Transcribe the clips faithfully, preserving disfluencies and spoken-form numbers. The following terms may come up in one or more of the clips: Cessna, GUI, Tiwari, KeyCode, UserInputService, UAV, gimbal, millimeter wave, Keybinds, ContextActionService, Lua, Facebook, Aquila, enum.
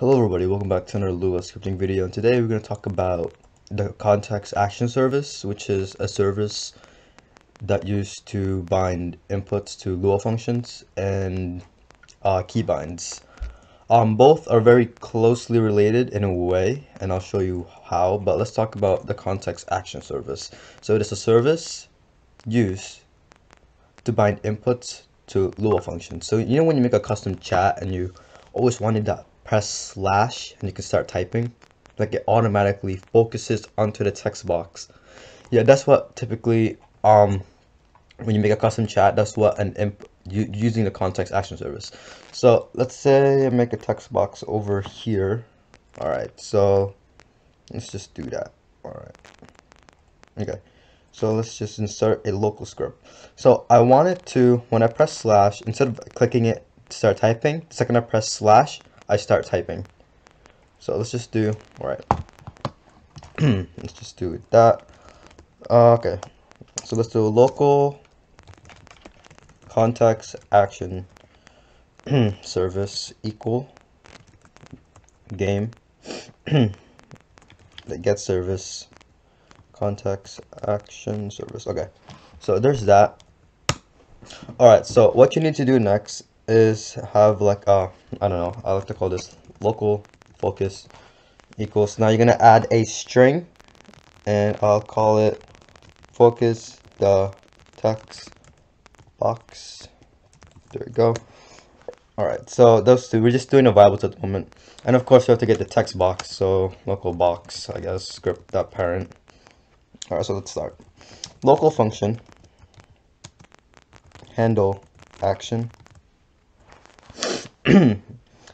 Hello everybody, welcome back to another Lua scripting video, and today we're going to talk about the context action service, which is a service that used to bind inputs to Lua functions and uh, key binds. Um, both are very closely related in a way, and I'll show you how, but let's talk about the context action service. So it is a service used to bind inputs to Lua functions. So you know when you make a custom chat and you always wanted that press slash and you can start typing, like it automatically focuses onto the text box. Yeah, that's what typically um when you make a custom chat, that's what an imp using the context action service. So let's say I make a text box over here. All right, so let's just do that. All right, okay, so let's just insert a local script. So I want it to, when I press slash, instead of clicking it to start typing, the second I press slash, I start typing. So let's just do, all right, let's just do that. Uh, okay, so let's do a local context action service equal game that gets service context action service. Okay, so there's that. All right, so what you need to do next is have like a, I don't know, I like to call this local focus equals. Now you're gonna add a string, and I'll call it focus the text box. There we go. All right, so those two, we're just doing a variable at the moment, and of course we have to get the text box. So local box, I guess, script dot parent. All right, so let's start. Local function handle action.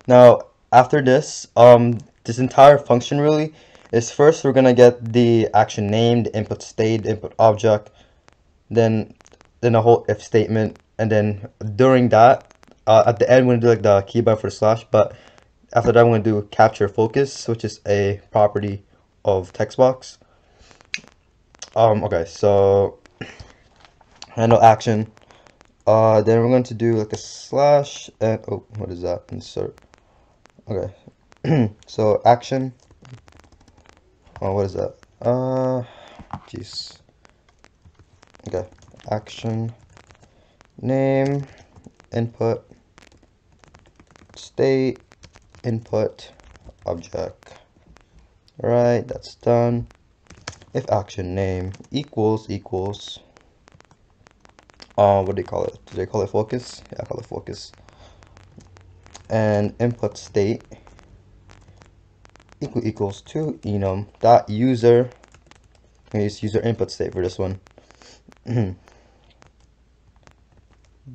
Now after this, um this entire function really is, first we're gonna get the action name, the input state, the input object, then then a whole if statement, and then during that, uh, at the end we're gonna do like the key bind for the slash. But after that I'm gonna do capture focus, which is a property of text box. Um okay, so handle action. Uh, then we're going to do like a slash and, oh, what is that? Insert. Okay. So action. Oh, what is that? Uh, jeez. Okay. Action name, input state, input object. All right. That's done. If action name equals equals. Uh, what do they call it? Do they call it focus? Yeah, I call it focus. And input state equal equals to enum dot user. I'm gonna use user input state for this one.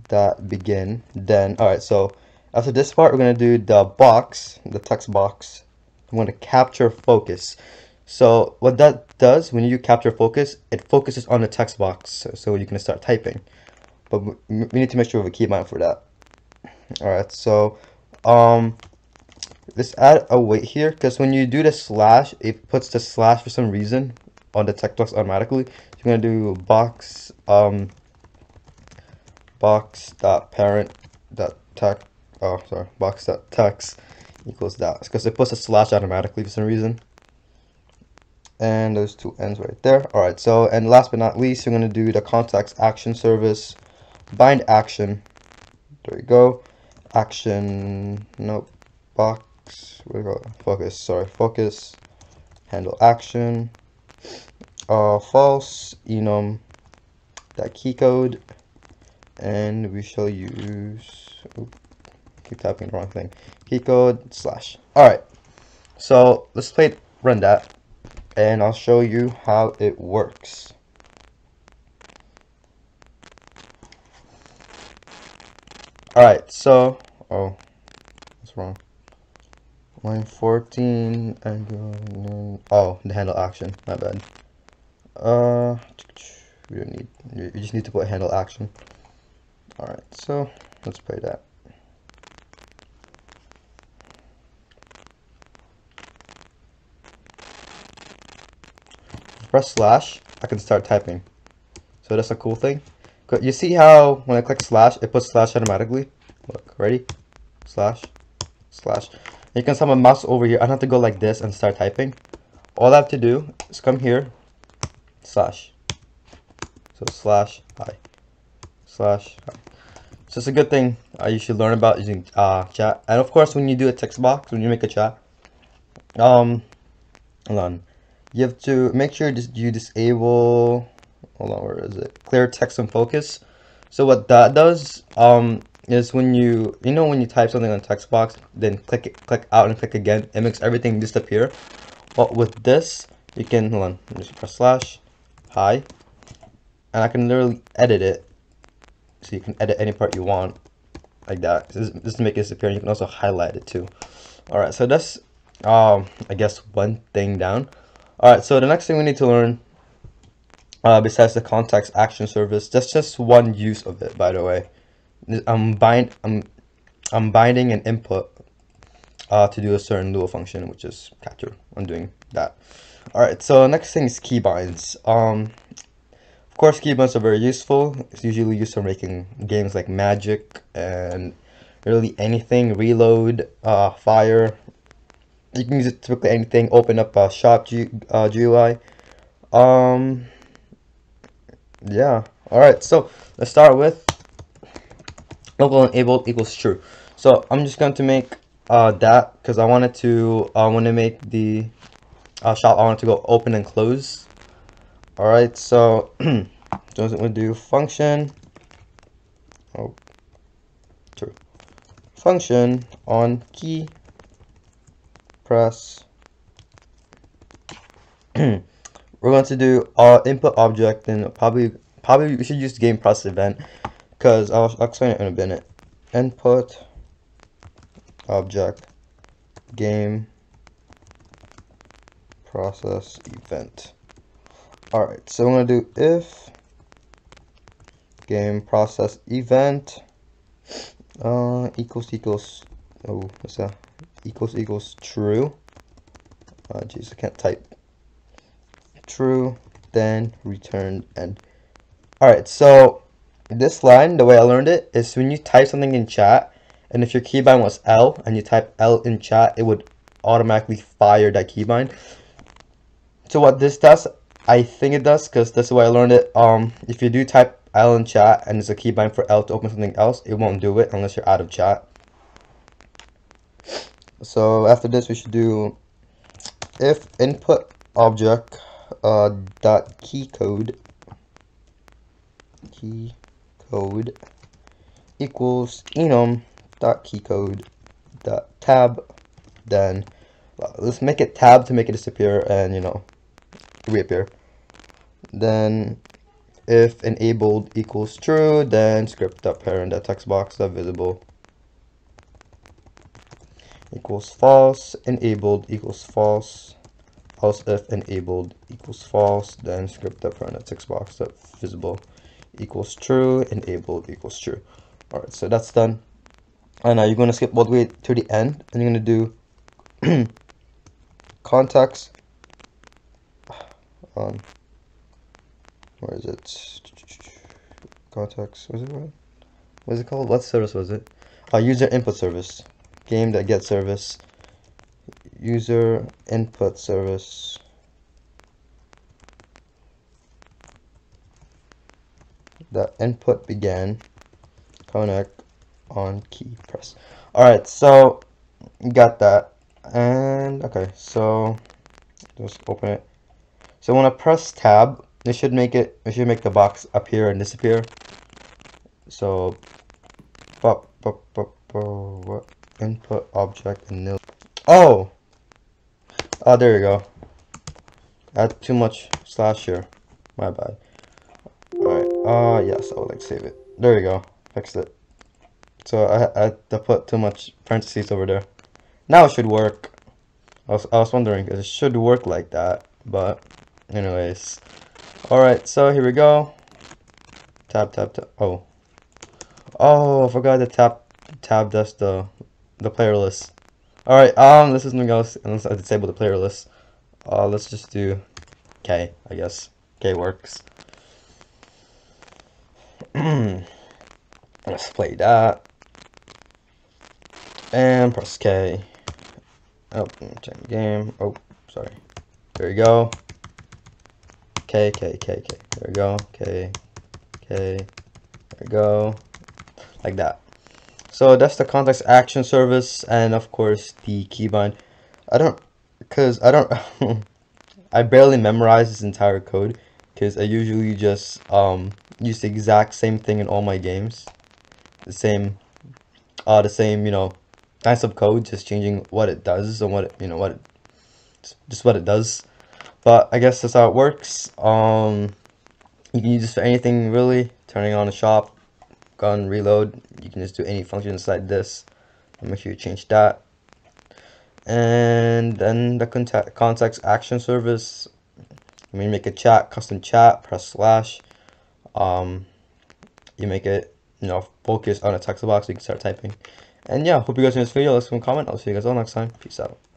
Dot begin. Then all right. So after this part, we're gonna do the box, the text box. I'm gonna capture focus. So what that does, when you capture focus, it focuses on the text box, so you can start typing. But we need to make sure we have a keybind for that. All right, so um, let's add a wait here, because when you do the slash, it puts the slash for some reason on the text box automatically. So you're gonna do box um, box dot parent dot text. Oh, sorry, box dot text equals that, because it puts a slash automatically for some reason. And those two ends right there. All right, so, and last but not least, you're going to do the context action service bind action. There you go. Action, nope, box, where do we go? Focus, sorry, focus, handle action, uh, false, enum, that key code, and we shall use, oops, keep tapping the wrong thing, key code slash. All right, so let's play, run that, and I'll show you how it works. All right, so, oh, what's wrong? Line fourteen and going, oh, the handle action, my bad. Uh, we don't need, you just need to put handle action. All right, so let's play that. Press slash, I can start typing. So that's a cool thing. You see how when I click slash, it puts slash automatically. Look, ready? Slash, slash. You can summon mouse over here. I don't have to go like this and start typing. All I have to do is come here, slash. So slash I, slash I. So it's a good thing uh, you should learn about using uh, chat. And of course, when you do a text box, when you make a chat, um, hold on. You have to make sure you disable, hold on, where is it? Clear text and focus. So what that does um, is when you, you know when you type something on a text box, then click it, click out and click again, it makes everything disappear. But with this, you can, hold on, just press slash, hi, and I can literally edit it. So you can edit any part you want, like that. Just to make it disappear, and you can also highlight it too. Alright, so that's, um, I guess, one thing down. Alright, so the next thing we need to learn, uh, besides the context action service, that's just one use of it, by the way. I'm bind, I'm, I'm binding an input uh, to do a certain Lua function, which is capture. I'm doing that. Alright, so next thing is key binds. Um, of course, key binds are very useful. It's usually used for making games like Magic and really anything, Reload, uh, Fire. You can use it typically anything. Open up a shop G, uh, G U I. Um, yeah. All right. So let's start with local enabled equals true. So I'm just going to make uh, that because I wanted to. I want to make the uh, shop. I want it to go open and close. All right. So doesn't we do function? Oh, true. Function on key. Press. We're going to do our input object, and probably probably we should use the game process event because I'll, I'll explain it in a minute. Input object game process event. All right, so I'm going to do if game process event uh, equals equals oh what's that? equals equals true. Uh jeez, I can't type. True, then return end. Alright, so this line, the way I learned it, is when you type something in chat, and if your keybind was L and you type L in chat, it would automatically fire that keybind. So what this does, I think it does, because that's the way I learned it. Um if you do type L in chat and there's a keybind for L to open something else, it won't do it unless you're out of chat. So after this, we should do if input object uh, dot key code key code equals enum dot key code dot tab, then let's make it tab to make it disappear and, you know, reappear. Then if enabled equals true, then script dot parent dot text box dot visible equals false, enabled equals false, else if enabled equals false, then script that parent text box that visible equals true, enabled equals true. All right, so that's done. And now you're going to skip all the way to the end, and you're going to do context um where is it context was it what was it called what service was it a uh, user input service game that gets service user input service that input began connect on key press. All right, so got that. And okay, so just open it. So when I press tab, it should make it it should make the box appear and disappear. So pop, pop, pop, pop, what input object and nil. Oh, oh, there you go. I had too much slash here. My bad. Alright. Uh, yes, I would like to save it. There you go. Fixed it. So I had to put too much parentheses over there. Now it should work. I was, I was wondering because it should work like that. But, anyways. Alright, so here we go. Tab, tab, tab. Oh. Oh, I forgot to tab. Tab does the. The player list. All right. Um, this is something else. Unless I disable the player list. Uh, let's just do K. I guess K works. Let's play that and press K. Oh, time game. Oh, sorry. There we go. K, K, K, K. There we go. K, K. There we go. Like that. So that's the context action service, and of course the keybind. I don't, cause I don't, I barely memorize this entire code, cause I usually just um use the exact same thing in all my games, the same, uh, the same, you know, types of code, just changing what it does and what it, you know, what it, just what it does. But I guess that's how it works. Um, you can use this for anything really. Turning on a shop, gun, reload. You can just do any function inside this. And make sure you change that. And then the context, context action service. I mean, make a chat, custom chat. Press slash. Um, you make it, you know, focus on a text box. So you can start typing. And yeah, hope you guys enjoyed this video. Let's leave a comment. I'll see you guys all next time. Peace out.